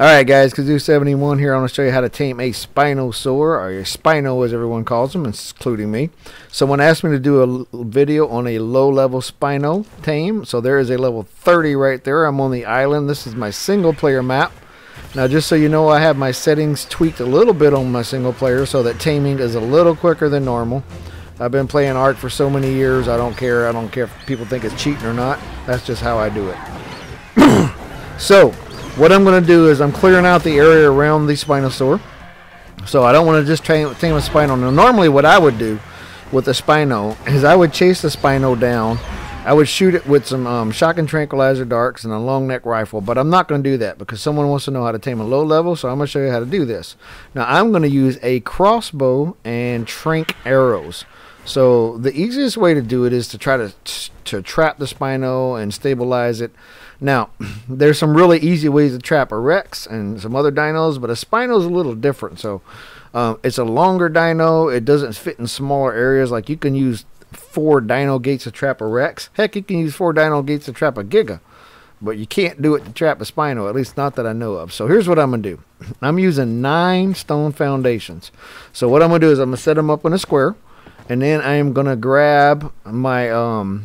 Alright guys, Kaazoo71 here. I want to show you how to tame a Spinosaur, or a Spino as everyone calls them, including me. Someone asked me to do a video on a low level Spino tame, so there is a level 30 right there. I'm on the island. This is my single player map. Now just so you know, I have my settings tweaked a little bit on my single player so that taming is a little quicker than normal. I've been playing Ark for so many years, I don't care if people think it's cheating or not. That's just how I do it. So what I'm going to do is I'm clearing out the area around the Spinosaur. So I don't want to just tame a Spino. Now normally what I would do with a Spino is I would chase the Spino down. I would shoot it with some shock and tranquilizer darts and a long neck rifle. But I'm not going to do that because someone wants to know how to tame a low level. So I'm going to show you how to do this. Now I'm going to use a crossbow and trank arrows. So the easiest way to do it is to try to trap the Spino and stabilize it. Now, there's some really easy ways to trap a Rex and some other dinos, but a Spino's a little different. So it's a longer dino. It doesn't fit in smaller areas. Like you can use 4 dino gates to trap a Rex. Heck, you can use 4 dino gates to trap a Giga. But you can't do it to trap a Spino, at least not that I know of. So here's what I'm going to do. I'm using 9 stone foundations. So what I'm going to do is I'm going to set them up in a square. And then I am going to grab my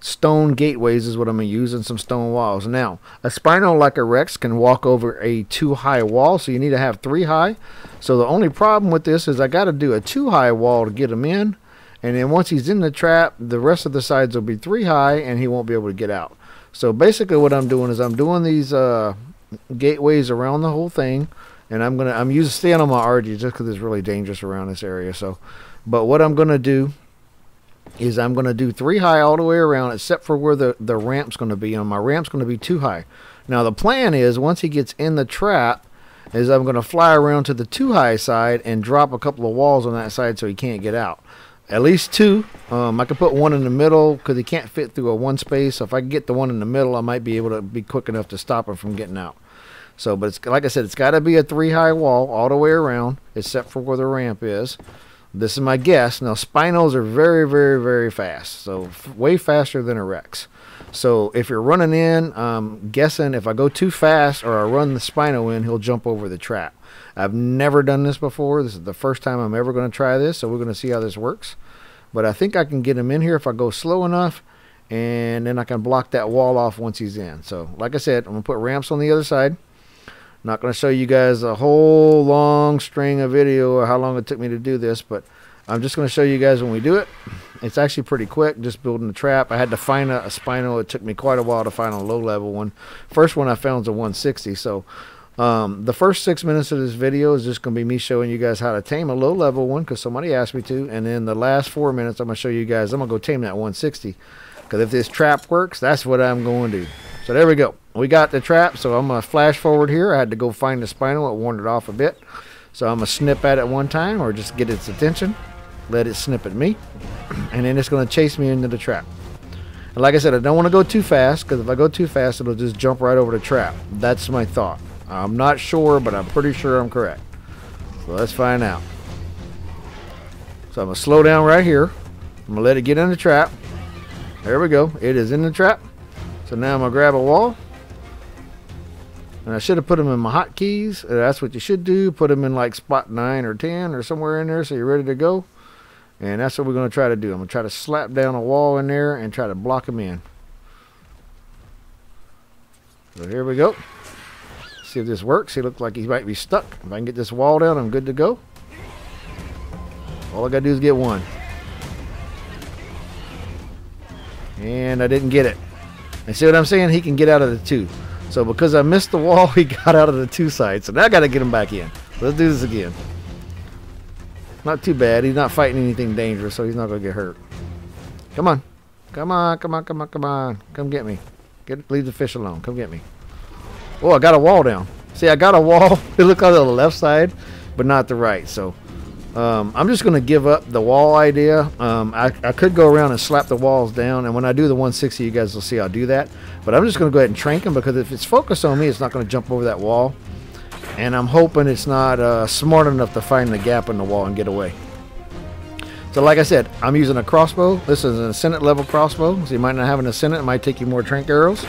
stone gateways is what I'm going to use, and some stone walls. Now, a Spino like a Rex can walk over a 2-high wall, so you need to have 3-high. So the only problem with this is I got to do a 2-high wall to get him in. And then once he's in the trap, the rest of the sides will be 3-high, and he won't be able to get out. So basically what I'm doing is I'm doing these gateways around the whole thing. And I'm using staying on my RG just because it's really dangerous around this area. So, but what I'm going to do is I'm going to do 3-high all the way around except for where the ramp's going to be. And my ramp's going to be 2-high. Now the plan is once he gets in the trap is I'm going to fly around to the 2-high side and drop a couple of walls on that side so he can't get out. At least 2. I could put 1 in the middle because he can't fit through a 1 space. So if I can get the 1 in the middle, I might be able to be quick enough to stop him from getting out. So, but it's, like I said, it's got to be a 3-high wall all the way around except for where the ramp is. This is my guess. Now, Spinos are very, very, very fast. So, way faster than a Rex. So, if you're running in, I'm guessing if I go too fast or I run the Spino in, he'll jump over the trap. I've never done this before. This is the first time I'm ever going to try this. So, we're going to see how this works. But I think I can get him in here if I go slow enough. And then I can block that wall off once he's in. So, like I said, I'm going to put ramps on the other side. Not going to show you guys a whole long string of video or how long it took me to do this, but I'm just going to show you guys when we do it. It's actually pretty quick, just building the trap. I had to find a Spino. It took me quite a while to find a low-level one. First one I found is a 160, so the first 6 minutes of this video is just going to be me showing you guys how to tame a low-level one because somebody asked me to, and then the last 4 minutes I'm going to show you guys. I'm going to go tame that 160 because if this trap works, that's what I'm going to do. So there we go. We got the trap, so I'm going to flash forward here. I had to go find the Spino. It wandered off a bit. So I'm going to snip at it one time or just get its attention. Let it snip at me. And then it's going to chase me into the trap. And like I said, I don't want to go too fast because if I go too fast, it'll just jump right over the trap. That's my thought. I'm not sure, but I'm pretty sure I'm correct. So let's find out. So I'm going to slow down right here. I'm going to let it get in the trap. There we go. It is in the trap. So now I'm going to grab a wall. And I should have put them in my hotkeys. That's what you should do. Put them in like spot 9 or 10 or somewhere in there so you're ready to go. And that's what we're going to try to do. I'm going to try to slap down a wall in there and try to block them in. So here we go. See if this works. He looks like he might be stuck. If I can get this wall down, I'm good to go. All I got to do is get 1. And I didn't get it. And see what I'm saying? He can get out of the 2. So because I missed the wall, he got out of the 2 sides. So now I got to get him back in. Let's do this again. Not too bad. He's not fighting anything dangerous, so he's not going to get hurt. Come on. Come on, come on, come on, come on. Come get me. Leave the fish alone. Come get me. Oh, I got a wall down. See, I got a wall. It looked on the left side, but not the right. So I'm just going to give up the wall idea. I could go around and slap the walls down, and when I do the 160, you guys will see I'll do that. But I'm just going to go ahead and trank him because if it's focused on me, it's not going to jump over that wall. And I'm hoping it's not smart enough to find the gap in the wall and get away. So like I said, I'm using a crossbow. This is an ascendant level crossbow, so you might not have an ascendant. It might take you more trank arrows.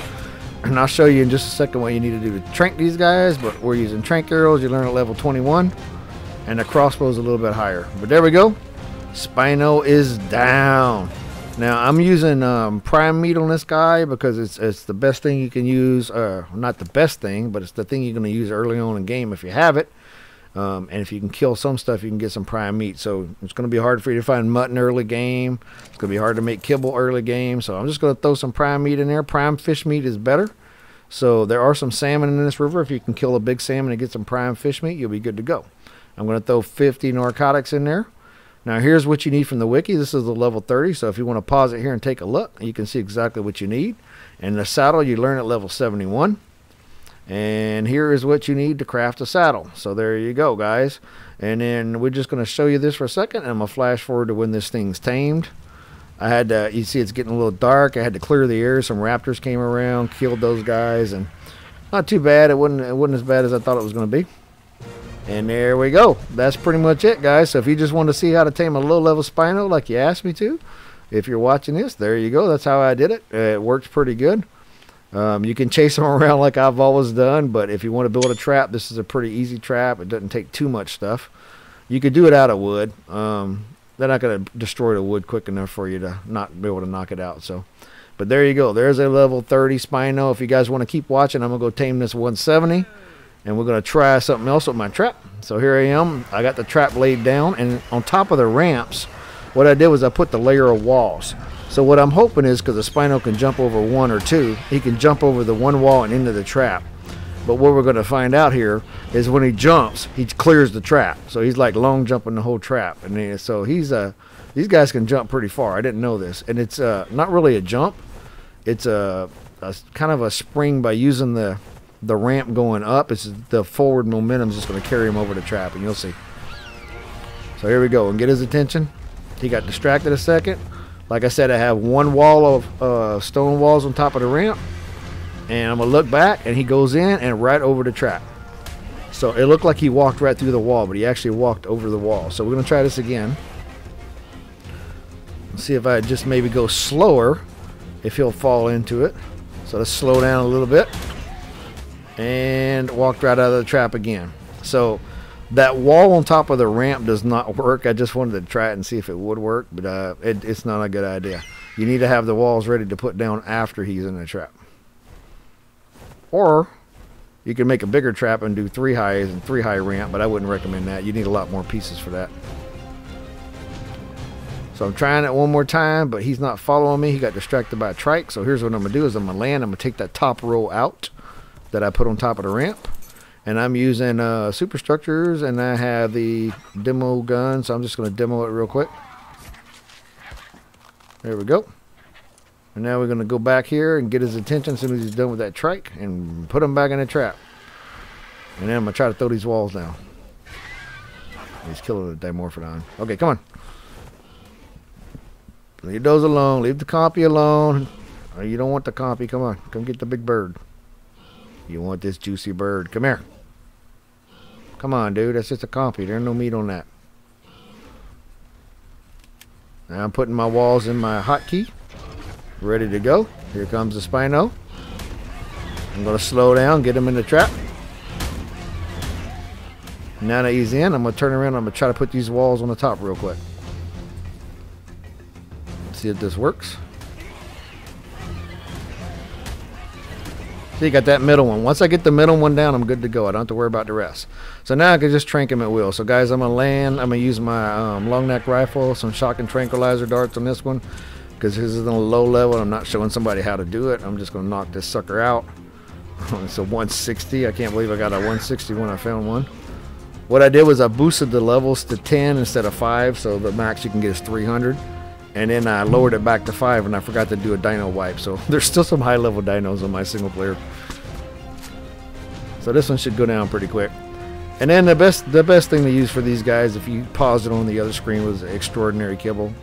And I'll show you in just a second what you need to do to trank these guys, but we're using trank arrows. You learn at level 21, and the crossbow's a little bit higher. But there we go. Spino is down. Now I'm using prime meat on this guy because it's the best thing you can use. Not the best thing, but it's the thing you're going to use early on in game if you have it. And if you can kill some stuff, you can get some prime meat. So it's going to be hard for you to find mutton early game. It's going to be hard to make kibble early game. So I'm just going to throw some prime meat in there. Prime fish meat is better. So there are some salmon in this river. If you can kill a big salmon and get some prime fish meat, you'll be good to go. I'm going to throw 50 narcotics in there. Now here's what you need from the wiki. This is the level 30. So if you want to pause it here and take a look, you can see exactly what you need. And the saddle you learn at level 71. And here is what you need to craft a saddle. So there you go, guys. And then we're just going to show you this for a second, and I'm going to flash forward to when this thing's tamed. I had to, you see it's getting a little dark. I had to clear the air. Some raptors came around, killed those guys, and not too bad. It wasn't as bad as I thought it was going to be. And there we go. That's pretty much it, guys. So if you just want to see how to tame a low-level Spino like you asked me to, if you're watching this, there you go. That's how I did it. It works pretty good. You can chase them around like I've always done, but if you want to build a trap, this is a pretty easy trap. It doesn't take too much stuff. You could do it out of wood. They're not going to destroy the wood quick enough for you to not be able to knock it out. So, but there you go. There's a level 30 Spino. If you guys want to keep watching, I'm going to go tame this 170, and we're going to try something else with my trap. So here I am. I got the trap laid down, and on top of the ramps, what I did was I put the layer of walls. So what I'm hoping is, because the Spino can jump over one or two, he can jump over the one wall and into the trap. But what we're going to find out here is when he jumps, he clears the trap. So he's like long jumping the whole trap. And then, so he's these guys can jump pretty far. I didn't know this. And it's not really a jump. It's a kind of a spring by using the ramp going up. It's the forward momentum is just going to carry him over the trap, and you'll see. So here we go, and get his attention. He got distracted a second. Like I said, I have one wall of stone walls on top of the ramp, and I'm gonna look back, and he goes in and right over the trap. So it looked like he walked right through the wall, but he actually walked over the wall. So we're gonna try this again. Let's see if I just maybe go slower, if he'll fall into it. So let's slow down a little bit, and walked right out of the trap again. So that wall on top of the ramp does not work. I just wanted to try it and see if it would work, but it's not a good idea. You need to have the walls ready to put down after he's in the trap. Or you can make a bigger trap and do 3 highs and 3 high ramp, but I wouldn't recommend that. You need a lot more pieces for that. So I'm trying it one more time, but he's not following me. He got distracted by a trike. So here's what I'm going to do is I'm going to land. I'm going to take that top row out that I put on top of the ramp. And I'm using superstructures, and I have the demo gun, so I'm just going to demo it real quick. There we go. And now we're going to go back here and get his attention as soon as he's done with that trike and put him back in the trap. And then I'm going to try to throw these walls down. He's killing the dimorphodon. Okay, come on. Leave those alone. Leave the compy alone. Oh, you don't want the compy. Come on. Come get the big bird. You want this juicy bird. Come here. Come on, dude. That's just a compy. There's no meat on that. Now I'm putting my walls in my hotkey. Ready to go. Here comes the Spino. I'm going to slow down, get him in the trap. Now that he's in, I'm going to turn around. I'm going to try to put these walls on the top real quick. Let's see if this works. So you got that middle one. Once I get the middle one down, I'm good to go. I don't have to worry about the rest. So now I can just trank him at will. So guys, I'm going to land. I'm going to use my long neck rifle, some shock and tranquilizer darts on this one, because this is on a low level. I'm not showing somebody how to do it. I'm just going to knock this sucker out. It's a 160. I can't believe I got a 160 when I found one. What I did was I boosted the levels to 10 instead of 5, so the max you can get is 300. And then I lowered it back to 5, and I forgot to do a dino wipe. So there's still some high-level dinos on my single player. So this one should go down pretty quick. And then the best thing to use for these guys, if you paused it on the other screen, was extraordinary kibble.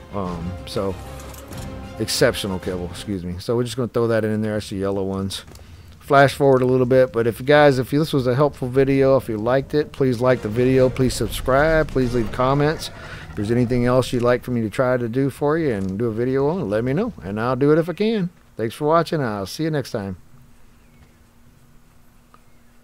Exceptional kibble, excuse me. So we're just going to throw that in there. That's the yellow ones. Flash forward a little bit. But if this was a helpful video, if you liked it, please like the video. Please subscribe. Please leave comments. If there's anything else you'd like for me to try to do for you and do a video on, let me know, and I'll do it if I can. Thanks for watching. I'll see you next time.